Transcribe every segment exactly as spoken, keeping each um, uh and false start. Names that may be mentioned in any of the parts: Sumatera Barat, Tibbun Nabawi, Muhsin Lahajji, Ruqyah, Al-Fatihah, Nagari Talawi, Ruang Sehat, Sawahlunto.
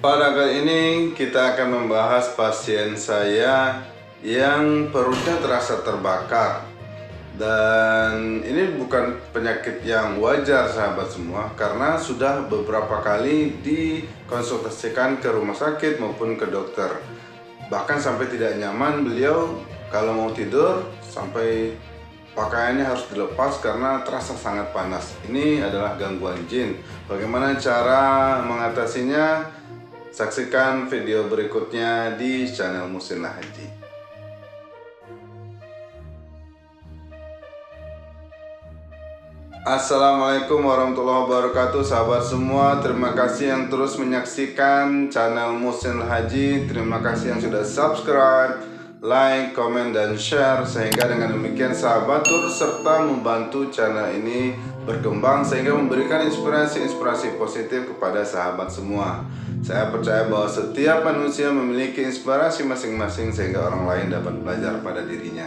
Pada kali ini kita akan membahas pasien saya yang perutnya terasa terbakar. Dan ini bukan penyakit yang wajar, sahabat semua, karena sudah beberapa kali dikonsultasikan ke rumah sakit maupun ke dokter. Bahkan sampai tidak nyaman beliau kalau mau tidur, sampai pakaiannya harus dilepas karena terasa sangat panas. Ini adalah gangguan jin. Bagaimana cara mengatasinya? Saksikan video berikutnya di channel Muhsin Lahajji. Assalamualaikum warahmatullahi wabarakatuh, sahabat semua. Terima kasih yang terus menyaksikan channel Muhsin Lahajji. Terima kasih yang sudah subscribe, like, komen, dan share. Sehingga dengan demikian sahabat turut serta membantu channel ini berkembang, sehingga memberikan inspirasi-inspirasi positif kepada sahabat semua. Saya percaya bahwa setiap manusia memiliki inspirasi masing-masing, sehingga orang lain dapat belajar pada dirinya.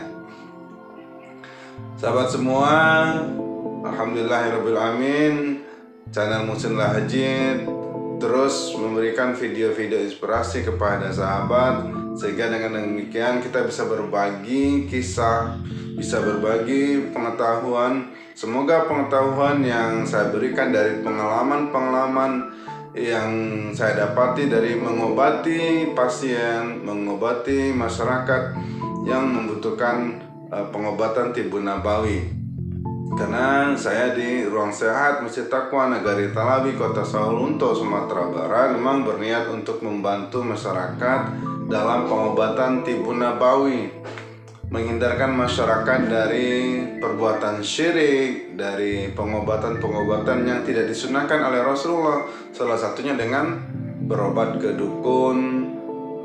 Sahabat semua, alhamdulillahirrabbilalamin, channel Muhsin Lahajji terus memberikan video-video inspirasi kepada sahabat, sehingga dengan demikian kita bisa berbagi kisah, bisa berbagi pengetahuan. Semoga pengetahuan yang saya berikan dari pengalaman-pengalaman yang saya dapati dari mengobati pasien, mengobati masyarakat yang membutuhkan pengobatan Tibbun Nabawi. Karena saya di Ruang Sehat Masjid Taqwa, Nagari Talawi, Kota Sawahlunto, Sumatera Barat, memang berniat untuk membantu masyarakat dalam pengobatan Tibbun Nabawi, menghindarkan masyarakat dari perbuatan syirik, dari pengobatan-pengobatan yang tidak disunahkan oleh Rasulullah. Salah satunya dengan berobat ke dukun,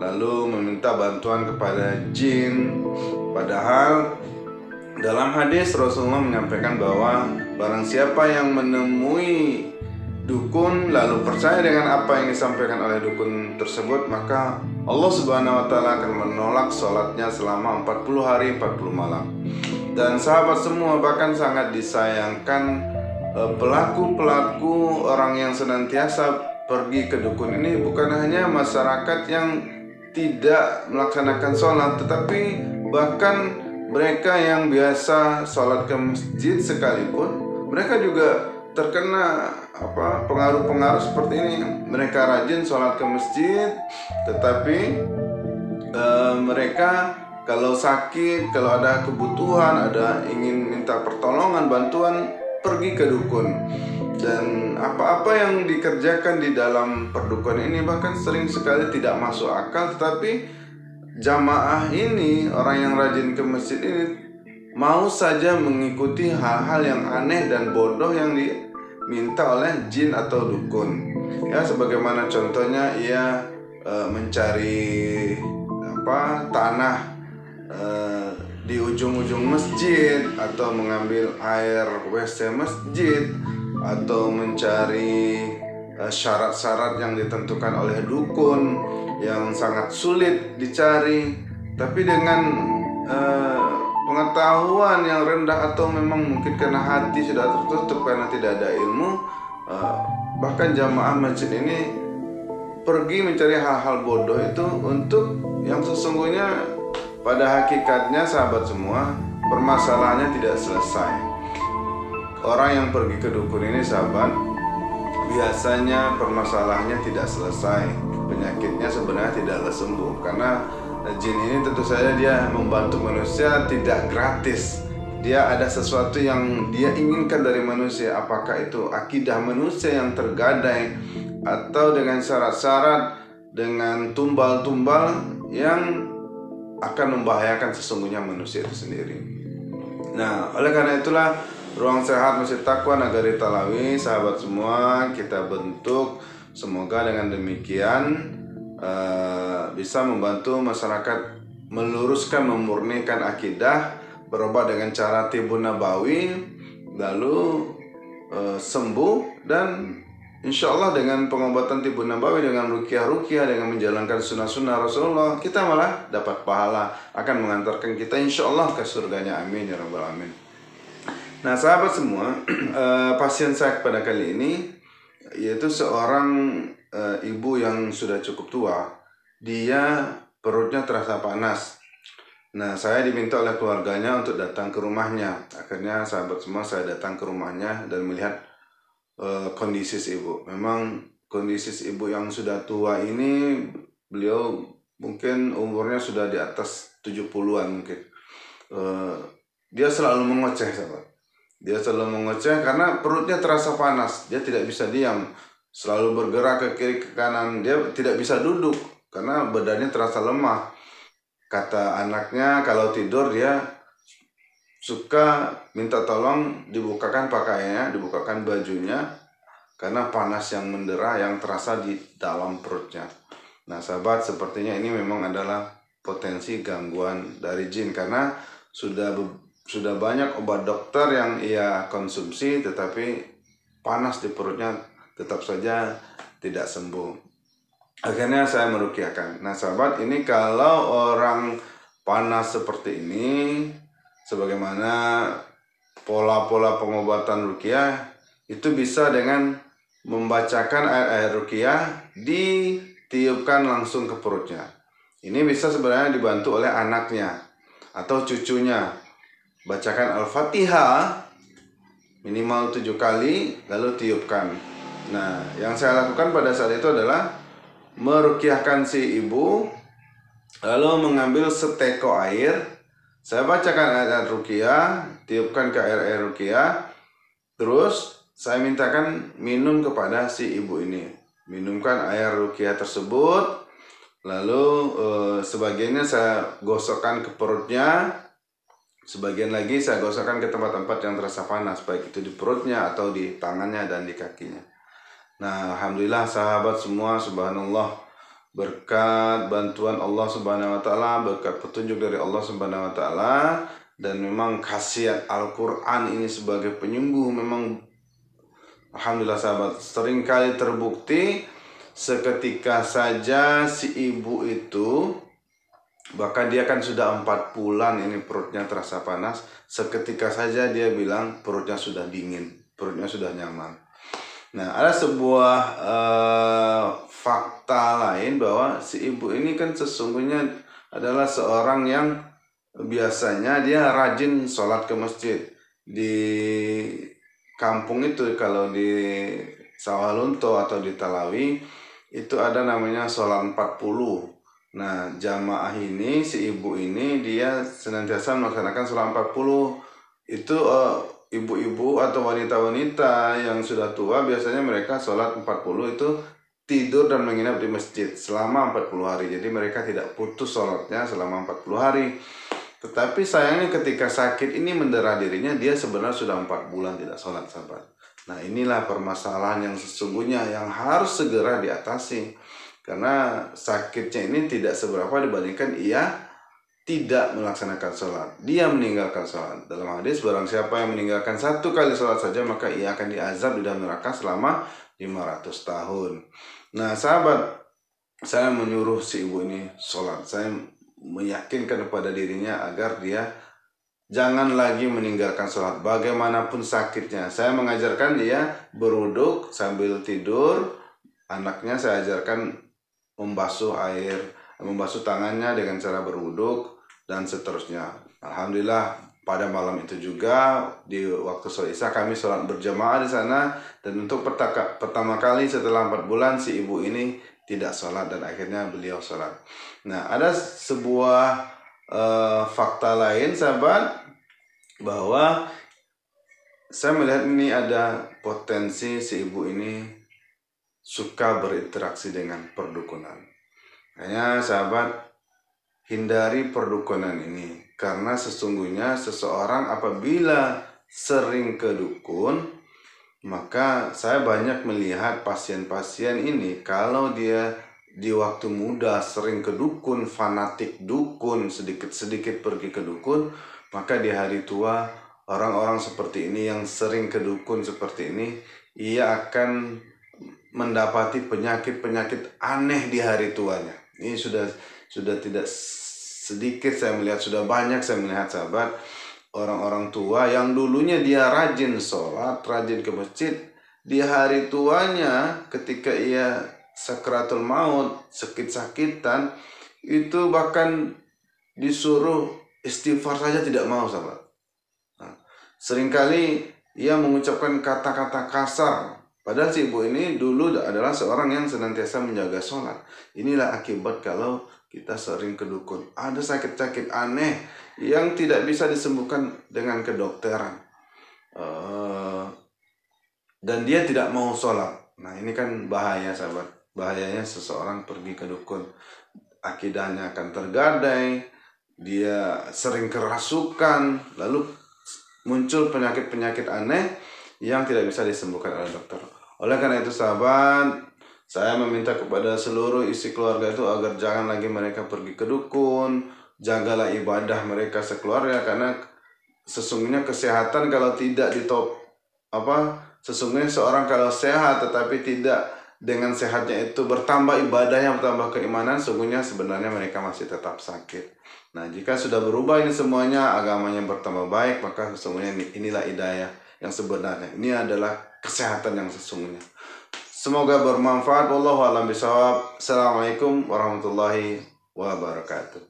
lalu meminta bantuan kepada jin. Padahal dalam hadis Rasulullah menyampaikan bahwa barang siapa yang menemui dukun lalu percaya dengan apa yang disampaikan oleh dukun tersebut, maka Allah Subhanahu wa taala akan menolak salatnya selama empat puluh hari empat puluh malam. Dan sahabat semua, bahkan sangat disayangkan pelaku-pelaku orang yang senantiasa pergi ke dukun ini bukan hanya masyarakat yang tidak melaksanakan salat, tetapi bahkan mereka yang biasa sholat ke masjid sekalipun, mereka juga terkena apa pengaruh-pengaruh seperti ini. Mereka rajin sholat ke masjid, tetapi e, mereka kalau sakit, kalau ada kebutuhan, ada ingin minta pertolongan, bantuan, pergi ke dukun. Dan apa-apa yang dikerjakan di dalam perdukunan ini bahkan sering sekali tidak masuk akal, tetapi jamaah ini, orang yang rajin ke masjid ini, mau saja mengikuti hal-hal yang aneh dan bodoh yang diminta oleh jin atau dukun. Ya, sebagaimana contohnya ia e, mencari apa tanah e, di ujung-ujung masjid, atau mengambil air W C masjid, atau mencari syarat-syarat yang ditentukan oleh dukun yang sangat sulit dicari. Tapi dengan eh, pengetahuan yang rendah, atau memang mungkin karena hati sudah tertutup karena tidak ada ilmu, eh, bahkan jamaah masjid ini pergi mencari hal-hal bodoh itu untuk yang sesungguhnya pada hakikatnya sahabat semua permasalahannya tidak selesai. Orang yang pergi ke dukun ini sahabat, biasanya permasalahannya tidak selesai. Penyakitnya sebenarnya tidaklah sembuh, karena jin ini tentu saja dia membantu manusia tidak gratis. Dia ada sesuatu yang dia inginkan dari manusia, apakah itu akidah manusia yang tergadai, atau dengan syarat-syarat, dengan tumbal-tumbal yang akan membahayakan sesungguhnya manusia itu sendiri. Nah, oleh karena itulah Ruang Sehat Masjid Taqwa Nagari Talawi, sahabat semua, kita bentuk. Semoga dengan demikian uh, bisa membantu masyarakat meluruskan, memurnikan akidah, berobat dengan cara Tibbun Nabawi, lalu uh, sembuh. Dan insya Allah dengan pengobatan Tibbun Nabawi, dengan Ruqyah-Ruqyah, dengan menjalankan sunnah-sunnah Rasulullah, kita malah dapat pahala, akan mengantarkan kita insya Allah ke surganya. Amin ya rabbal alamin. Nah sahabat semua, eh, pasien saya pada kali ini yaitu seorang e, ibu yang sudah cukup tua, dia perutnya terasa panas. Nah, saya diminta oleh keluarganya untuk datang ke rumahnya. Akhirnya sahabat semua, saya datang ke rumahnya dan melihat e, kondisi si ibu. Memang kondisi si ibu yang sudah tua ini, beliau mungkin umurnya sudah di atas tujuh puluhan mungkin. E, dia selalu mengoceh, sahabat. Dia selalu mengoceh karena perutnya terasa panas. Dia tidak bisa diam, selalu bergerak ke kiri ke kanan. Dia tidak bisa duduk karena badannya terasa lemah. Kata anaknya, kalau tidur dia suka minta tolong dibukakan pakaiannya, dibukakan bajunya, karena panas yang mendera yang terasa di dalam perutnya. Nah sahabat, sepertinya ini memang adalah potensi gangguan dari jin, karena sudah sudah banyak obat dokter yang ia konsumsi, tetapi panas di perutnya tetap saja tidak sembuh. Akhirnya saya meruqyahkan. Nah sahabat, ini kalau orang panas seperti ini, sebagaimana pola-pola pengobatan ruqyah, itu bisa dengan membacakan air-air ruqyah, ditiupkan langsung ke perutnya. Ini bisa sebenarnya dibantu oleh anaknya atau cucunya. Bacakan Al-Fatihah minimal tujuh kali, lalu tiupkan. Nah, yang saya lakukan pada saat itu adalah meruqyahkan si ibu, lalu mengambil seteko air. Saya bacakan ayat ruqyah, tiupkan ke air air ruqyah. Terus saya mintakan minum kepada si ibu ini. Minumkan air ruqyah tersebut. Lalu eh, sebagiannya saya gosokkan ke perutnya. Sebagian lagi saya gosokkan ke tempat-tempat yang terasa panas, baik itu di perutnya atau di tangannya dan di kakinya. Nah, alhamdulillah sahabat semua, subhanallah, berkat bantuan Allah Subhanahu wa taala, berkat petunjuk dari Allah Subhanahu wa taala, dan memang khasiat Al-Qur'an ini sebagai penyembuh, memang alhamdulillah sahabat, seringkali terbukti seketika saja si ibu itu, bahkan dia kan sudah empat bulan ini perutnya terasa panas, seketika saja dia bilang perutnya sudah dingin, perutnya sudah nyaman. Nah, ada sebuah uh, fakta lain bahwa si ibu ini kan sesungguhnya adalah seorang yang biasanya dia rajin sholat ke masjid. Di kampung itu, kalau di Sawahlunto atau di Talawi, itu ada namanya sholat empat puluh. Nah, jamaah ini, si ibu ini, dia senantiasa melaksanakan sholat empat puluh. Itu uh, ibu-ibu atau wanita-wanita yang sudah tua, biasanya mereka sholat empat puluh itu tidur dan menginap di masjid selama empat puluh hari. Jadi mereka tidak putus sholatnya selama empat puluh hari. Tetapi sayangnya ketika sakit ini mendera dirinya, dia sebenarnya sudah empat bulan tidak sholat, sahabat. Nah inilah permasalahan yang sesungguhnya yang harus segera diatasi. Karena sakitnya ini tidak seberapa dibandingkan ia tidak melaksanakan sholat. Dia meninggalkan sholat. Dalam hadis, barang siapa yang meninggalkan satu kali sholat saja, maka ia akan diazab di dalam neraka selama lima ratus tahun. Nah sahabat, saya menyuruh si ibu ini sholat. Saya meyakinkan kepada dirinya agar dia jangan lagi meninggalkan sholat bagaimanapun sakitnya. Saya mengajarkan dia berwuduk sambil tidur. Anaknya saya ajarkan membasuh air, membasuh tangannya dengan cara berwuduk, dan seterusnya. Alhamdulillah pada malam itu juga di waktu sholat isya kami sholat berjamaah di sana. Dan untuk pertaka, pertama kali setelah empat bulan si ibu ini tidak sholat dan akhirnya beliau sholat. Nah ada sebuah uh, fakta lain sahabat, bahwa saya melihat ini ada potensi si ibu ini suka berinteraksi dengan perdukunan. Makanya sahabat, hindari perdukunan ini, karena sesungguhnya seseorang apabila sering ke dukun, maka saya banyak melihat pasien-pasien ini, kalau dia di waktu muda sering ke dukun, fanatik dukun, sedikit-sedikit pergi ke dukun, maka di hari tua orang-orang seperti ini yang sering ke dukun seperti ini, ia akan mendapati penyakit-penyakit aneh di hari tuanya. Ini sudah Sudah tidak sedikit saya melihat, sudah banyak saya melihat sahabat, orang-orang tua yang dulunya dia rajin sholat, rajin ke masjid, di hari tuanya ketika ia sakaratul maut, sakit-sakitan, itu bahkan disuruh istighfar saja tidak mau, sahabat. Nah, seringkali ia mengucapkan kata-kata kasar. Padahal si ibu ini dulu adalah seorang yang senantiasa menjaga sholat. Inilah akibat kalau kita sering ke dukun. Ada sakit-sakit aneh yang tidak bisa disembuhkan dengan kedokteran. Uh, dan dia tidak mau sholat. Nah, ini kan bahaya, sahabat. Bahayanya seseorang pergi ke dukun. Akidahnya akan tergadai, dia sering kerasukan, lalu muncul penyakit-penyakit aneh yang tidak bisa disembuhkan oleh dokter. Oleh karena itu, sahabat, saya meminta kepada seluruh isi keluarga itu agar jangan lagi mereka pergi ke dukun, jagalah ibadah mereka sekeluarga, karena sesungguhnya kesehatan kalau tidak ditop apa sesungguhnya seorang kalau sehat tetapi tidak dengan sehatnya itu bertambah ibadahnya, bertambah keimanan, sungguhnya sebenarnya mereka masih tetap sakit. Nah, jika sudah berubah ini semuanya, agamanya bertambah baik, maka sesungguhnya inilah hidayah yang sebenarnya. Ini adalah kesehatan yang sesungguhnya. Semoga bermanfaat. Wallahu a'lam bishawab. Assalamualaikum warahmatullahi wabarakatuh.